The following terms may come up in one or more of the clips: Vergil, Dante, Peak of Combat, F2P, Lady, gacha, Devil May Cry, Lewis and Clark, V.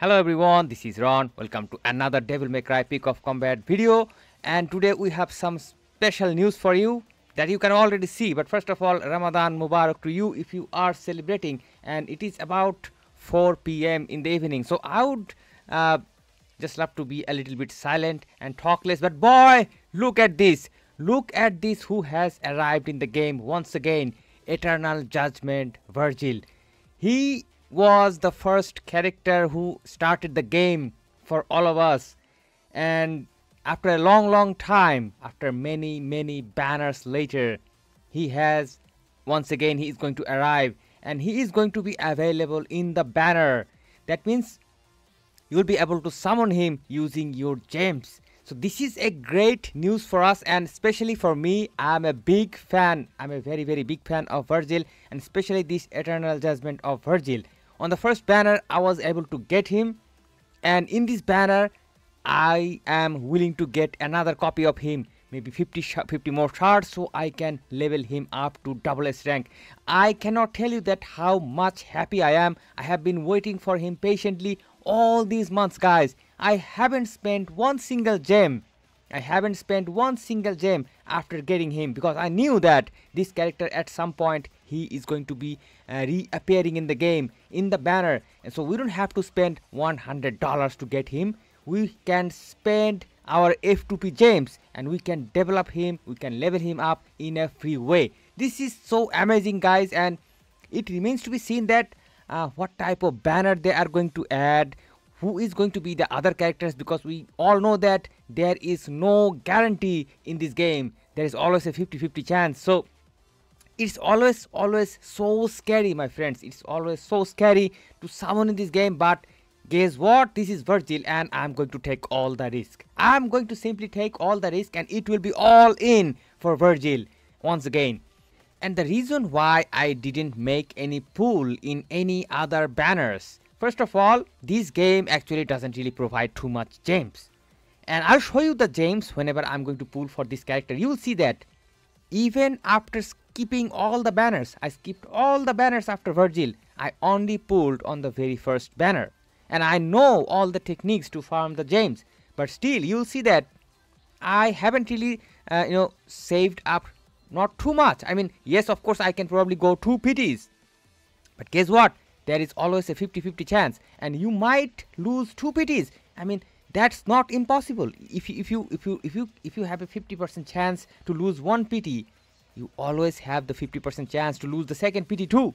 Hello everyone, this is Ron. Welcome to another Devil May Cry Peak of Combat video, and today we have some special news for you that you can already see. But first of all, Ramadan Mubarak to you if you are celebrating, and it is about 4 PM in the evening. So I would just love to be a little bit silent and talk less, but boy, look at this. Look at this who has arrived in the game once again, Eternal Judgment Vergil. He was the first character who started the game for all of us, and after a long time, after many banners later, he has once again he is going to arrive, and he is going to be available in the banner. That means you will be able to summon him using your gems. So this is a great news for us, and especially for me. I'm a big fan, I'm a very big fan of Vergil, and especially this Eternal Judgment of Vergil. On the first banner I was able to get him, and in this banner I am willing to get another copy of him, maybe 50 more shards, so I can level him up to SS rank. I cannot tell you that how much happy I am. I have been waiting for him patiently all these months, guys. I haven't spent one single gem. I haven't spent one single gem after getting him, because I knew that this character at some point he is going to be reappearing in the game, in the banner, and so we don't have to spend $100 to get him. We can spend our F2P gems and we can develop him, we can level him up in a free way. This is so amazing, guys, and it remains to be seen that what type of banner they are going to add, who is going to be the other characters, because we all know that there is no guarantee in this game. There is always a 50-50 chance, so it's always so scary, my friends. It's always so scary to summon in this game, but guess what, this is Vergil and I'm going to take all the risk. I'm going to simply take all the risk, and it will be all in for Vergil once again. And the reason why I didn't make any pool in any other banners, first of all, this game actually doesn't really provide too much gems, and I'll show you the gems whenever I'm going to pool for this character. You'll see that even after skipping all the banners, I skipped all the banners after Vergil, I only pooled on the very first banner, and I know all the techniques to farm the gems, but still you'll see that I haven't really saved up, not too much. I mean, yes, of course I can probably go 2 PTs, but guess what, there is always a 50-50 chance, and you might lose 2 PTs. I mean, that's not impossible. If you have a 50% chance to lose 1 PT, you always have the 50% chance to lose the second PT too.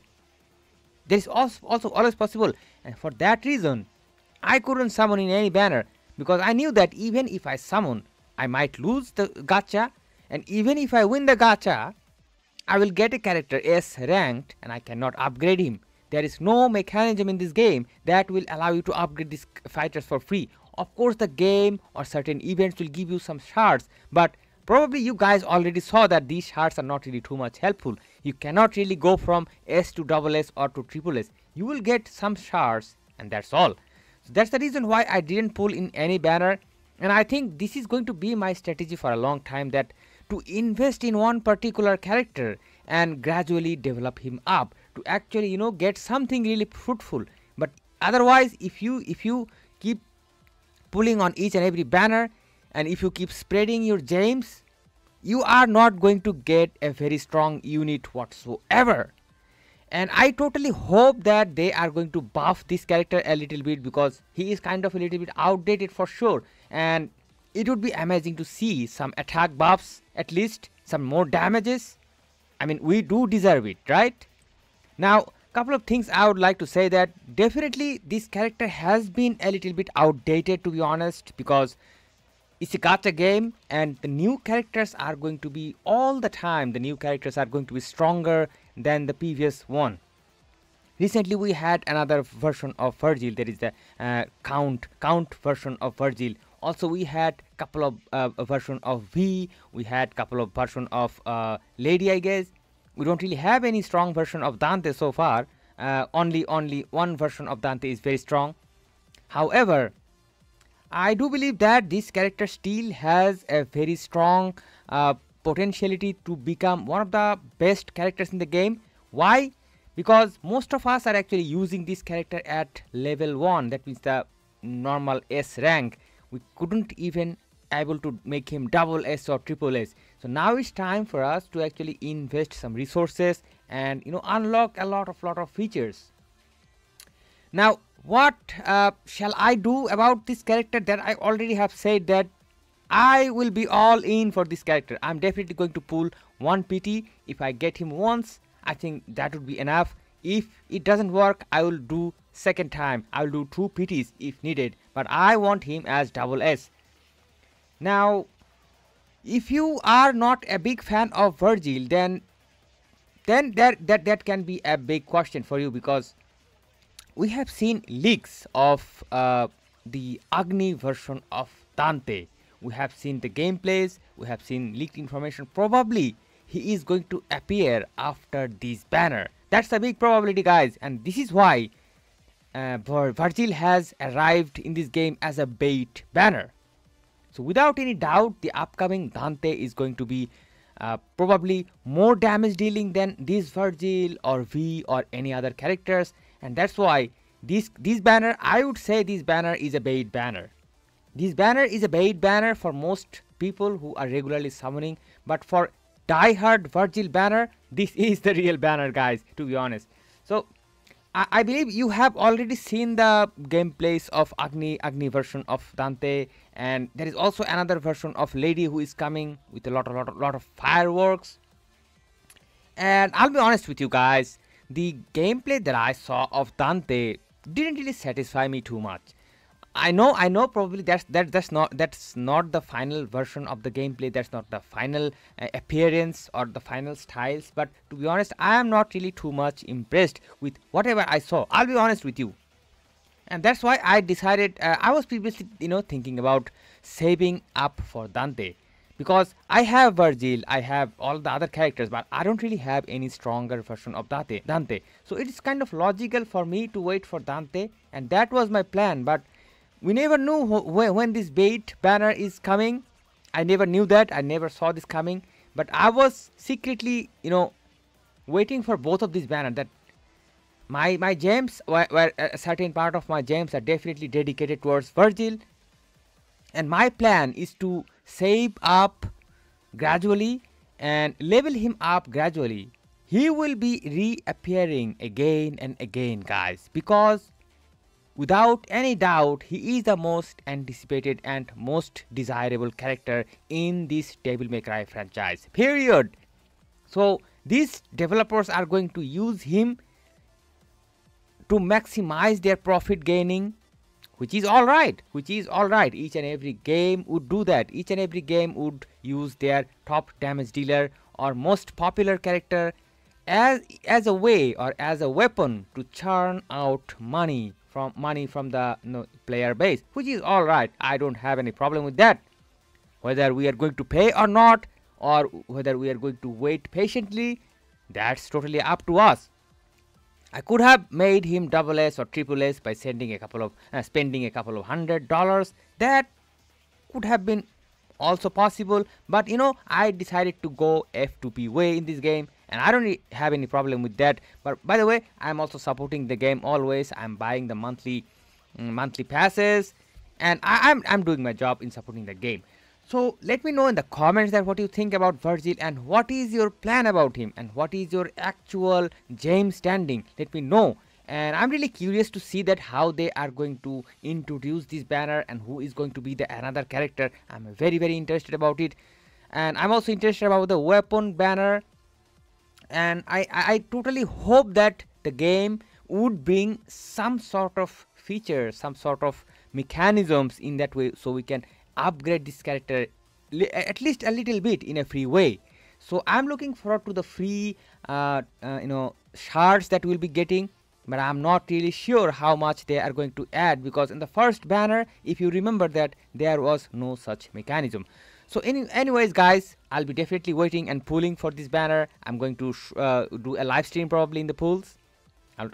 There is also always possible, and for that reason I couldn't summon in any banner, because I knew that even if I summon, I might lose the gacha, and even if I win the gacha, I will get a character S ranked and I cannot upgrade him. There is no mechanism in this game that will allow you to upgrade these fighters for free. Of course the game or certain events will give you some shards, but probably you guys already saw that these shards are not really too much helpful. You cannot really go from S to SS or to SSS. You will get some shards and that's all. So that's the reason why I didn't pull in any banner, and I think this is going to be my strategy for a long time, that to invest in one particular character and gradually develop him up to actually get something really fruitful. But otherwise, if you keep pulling on each and every banner, and if you keep spreading your gems, you are not going to get a very strong unit whatsoever. And I totally hope that they are going to buff this character a little bit, because he is kind of a little bit outdated for sure, and it would be amazing to see some attack buffs, at least some more damages. I mean, we do deserve it, right? Now, couple of things I would like to say, that definitely this character has been a little bit outdated, to be honest, because it's a gacha game, and the new characters are going to be all the time, the new characters are going to be stronger than the previous one. Recently we had another version of Vergil, that is the count version of Vergil. Also we had couple of version of V, we had couple of version of Lady. I guess we don't really have any strong version of Dante so far. Only one version of Dante is very strong. However, I do believe that this character still has a very strong potentiality to become one of the best characters in the game. Why? because most of us are actually using this character at level 1, that means the normal S rank. We couldn't even able to make him double S or triple S. So now it's time for us to actually invest some resources and, you know, unlock a lot of features. Now what shall I do about this character? That I already have said that I will be all in for this character. I'm definitely going to pull one PT. If I get him once, I think that would be enough. If it doesn't work, I will do second time. I will do 2 PTs if needed, but I want him as double S. Now if you are not a big fan of Vergil, then that can be a big question for you, because we have seen leaks of the Agni version of Dante. We have seen the gameplays, we have seen leaked information. Probably he is going to appear after this banner. That's a big probability, guys, and this is why Vergil has arrived in this game as a bait banner. So without any doubt, the upcoming Dante is going to be probably more damage dealing than this Vergil or V or any other characters, and that's why this banner, I would say this banner is a bait banner. This banner is a bait banner for most people who are regularly summoning, but for diehard Vergil banner, this is the real banner, guys, to be honest. So I believe you have already seen the gameplays of Agni version of Dante, and there is also another version of Lady who is coming with a lot of fireworks. And I'll be honest with you guys, the gameplay that I saw of Dante didn't really satisfy me too much. I know probably that's not the final version of the gameplay, that's not the final appearance or the final styles, but to be honest, I am not really too much impressed with whatever I saw. I'll be honest with you, and that's why I decided I was previously, you know, thinking about saving up for Dante, because I have Vergil, I have all the other characters, but I don't really have any stronger version of Dante. So it is kind of logical for me to wait for Dante, and that was my plan. But we never knew when this bait banner is coming. I never knew that. I never saw this coming. But I was secretly, you know, waiting for both of these banners. That my gems, were a certain part of my gems are definitely dedicated towards Vergil. And my plan is to save up gradually and level him up gradually. He will be reappearing again and again, guys, because without any doubt, he is the most anticipated and most desirable character in this Devil May Cry franchise, period. So these developers are going to use him to maximize their profit gaining, which is alright, Each and every game would do that. Each and every game would use their top damage dealer or most popular character as a way or as a weapon to churn out money. From the player base, which is all right. I don't have any problem with that. Whether we are going to pay or not, or whether we are going to wait patiently, that's totally up to us. I could have made him double S or triple S by spending a couple of $100. That could have been also possible, but you know, I decided to go F2P way in this game, and I don't have any problem with that. But by the way, I'm also supporting the game always. I'm buying the monthly passes, and I'm doing my job in supporting the game. So let me know in the comments that what you think about Vergil, and what is your plan about him, and what is your actual game standing. Let me know. And I'm really curious to see that how they are going to introduce this banner and who is going to be the another character. I'm very, very interested about it, and I'm also interested about the weapon banner. And I totally hope that the game would bring some sort of features, some sort of mechanisms in that way, so we can upgrade this character at least a little bit in a free way. So I'm looking forward to the free you know, shards that we'll be getting. But I'm not really sure how much they are going to add, because in the first banner, if you remember that, there was no such mechanism. So anyways, guys, I'll be definitely waiting and pulling for this banner. I'm going to do a live stream probably in the pools.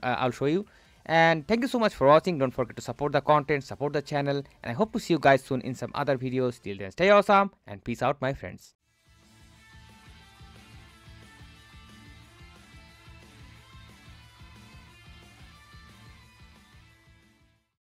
I'll show you. And thank you so much for watching. Don't forget to support the content, support the channel. And I hope to see you guys soon in some other videos. Till then, stay awesome and peace out, my friends.